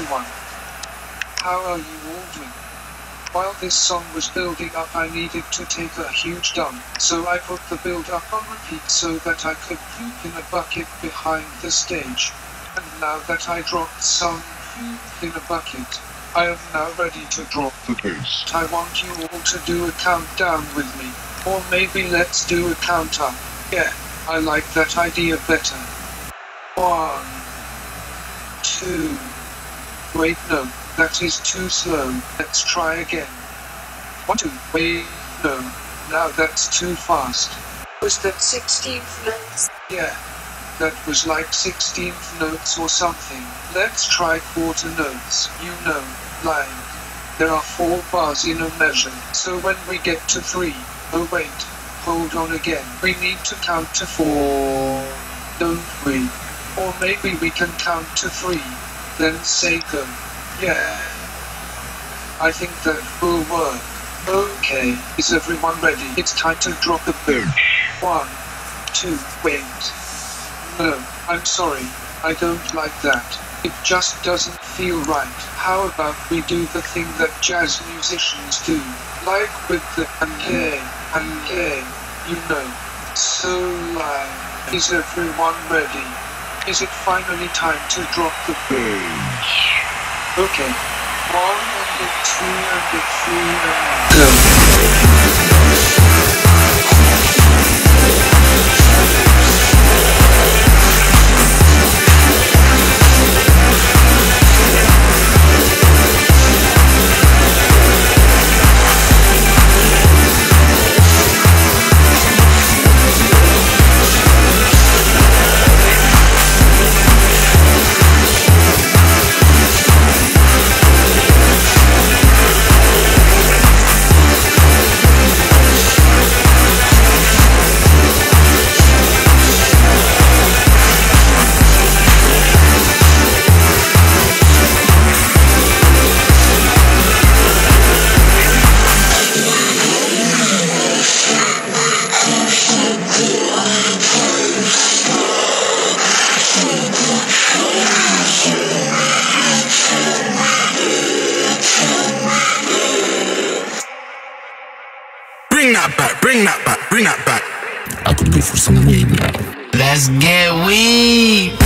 everyone. How are you all doing? While this song was building up, I needed to take a huge dump, so I put the build up on repeat so that I could poop in a bucket behind the stage. And now that I dropped some poop in a bucket, I am now ready to drop the bass. I want you all to do a countdown with me, or maybe let's do a count up. Yeah, I like that idea better. 1, 2. Wait, no. That is too slow. Let's try again. 1, 2, wait, no. Now that's too fast. Was that 16th notes? Yeah. That was like 16th notes or something. Let's try quarter notes. You know, like, there are 4 bars in a measure. So when we get to 3, oh wait, hold on again. We need to count to 4, don't we? Or maybe we can count to 3, then say go. Yeah, I think that will work. Okay, is everyone ready? It's time to drop the boom. 1, 2, wait. No, I'm sorry, I don't like that. It just doesn't feel right. How about we do the thing that jazz musicians do? Like with the and yeah, you know. So like, is everyone ready? Is it finally time to drop the boom? Okay, 1, 2, 3, and 4, go. Bring that back. I could go for some weed now. Let's get weed.